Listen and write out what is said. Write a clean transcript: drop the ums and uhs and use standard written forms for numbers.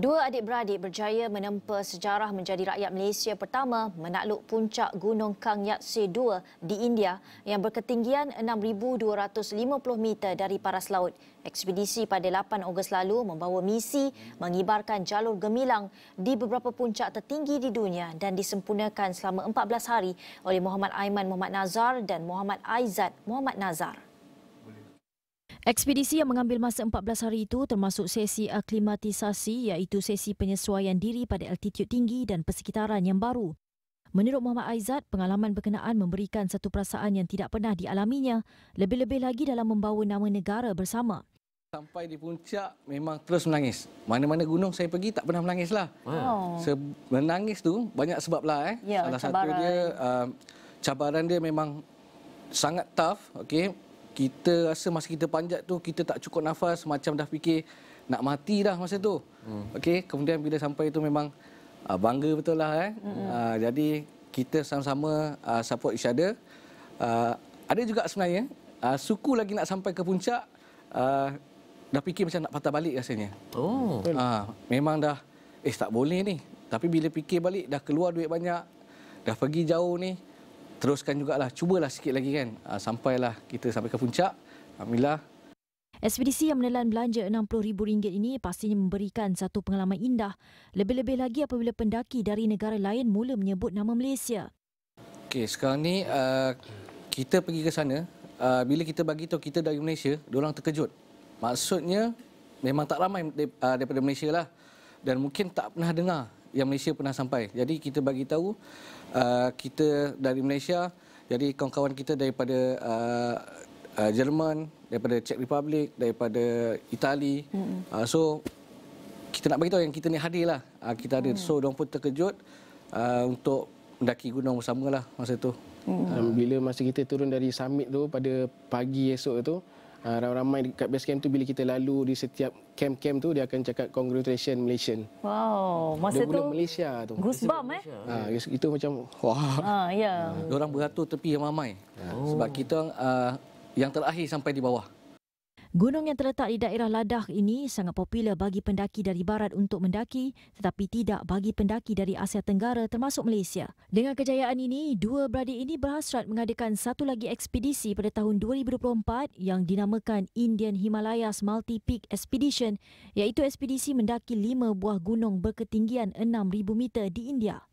Dua adik-beradik berjaya menempa sejarah menjadi rakyat Malaysia pertama menakluk puncak Gunung Kang Yatse II di India yang berketinggian 6,250 meter dari paras laut. Ekspedisi pada 8 Ogos lalu membawa misi mengibarkan jalur gemilang di beberapa puncak tertinggi di dunia dan disempurnakan selama 14 hari oleh Muhammad Aiman Mohd Nazar dan Muhammad Aizat Mohd Nazar. Ekspedisi yang mengambil masa 14 hari itu termasuk sesi aklimatisasi iaitu sesi penyesuaian diri pada altitud tinggi dan persekitaran yang baru. Menurut Muhammad Aizat, pengalaman berkenaan memberikan satu perasaan yang tidak pernah dialaminya, lebih-lebih lagi dalam membawa nama negara bersama. Sampai di puncak memang terus menangis. Mana-mana gunung saya pergi tak pernah menangislah. Wow. Menangis tu banyak sebablah. Ya, salah cabaran. Satu dia cabaran dia memang sangat tough, okey. Kita rasa masa kita panjat tu kita tak cukup nafas, macam dah fikir nak mati dah masa tu. Okey, kemudian bila sampai tu memang bangga betul lah. Jadi kita sama-sama support each other. Ada juga sebenarnya suku lagi nak sampai ke puncak dah fikir macam nak patah balik rasanya. Oh. Memang dah tak boleh ni. Tapi bila fikir balik dah keluar duit banyak, dah pergi jauh ni. Teruskan jugalah, cubalah sikit lagi kan. Sampailah kita sampai ke puncak. Alhamdulillah. Ekspedisi yang menelan belanja RM60,000 ini pastinya memberikan satu pengalaman indah. Lebih-lebih lagi apabila pendaki dari negara lain mula menyebut nama Malaysia. Okey, sekarang ni kita pergi ke sana. Bila kita bagi tahu kita dari Malaysia, diorang terkejut. Maksudnya memang tak ramai daripada Malaysia lah. Dan mungkin tak pernah dengar yang Malaysia pernah sampai. Jadi kita bagi tahu kita dari Malaysia, jadi kawan-kawan kita daripada Jerman, daripada Czech Republic, daripada Itali. So kita nak bagi tahu yang kita ni hadirlah. Kita ada. So diorang pun terkejut untuk mendaki gunung bersamalah masa tu. Bila masa kita turun dari summit tu pada pagi esok tu, ramai-ramai dekat base camp tu, bila kita lalu di setiap camp-camp tu dia akan cakap congratulations Malaysian. Wow, masa tu Malaysia tu. Goosebump itu macam wah. Orang beratur tepi ramai. Sebab kita yang terakhir sampai di bawah. Gunung yang terletak di daerah Ladakh ini sangat popular bagi pendaki dari barat untuk mendaki, tetapi tidak bagi pendaki dari Asia Tenggara termasuk Malaysia. Dengan kejayaan ini, dua beradik ini berhasrat mengadakan satu lagi ekspedisi pada tahun 2024 yang dinamakan Indian Himalayas Multi Peak Expedition, iaitu ekspedisi mendaki 5 buah gunung berketinggian 6,000 meter di India.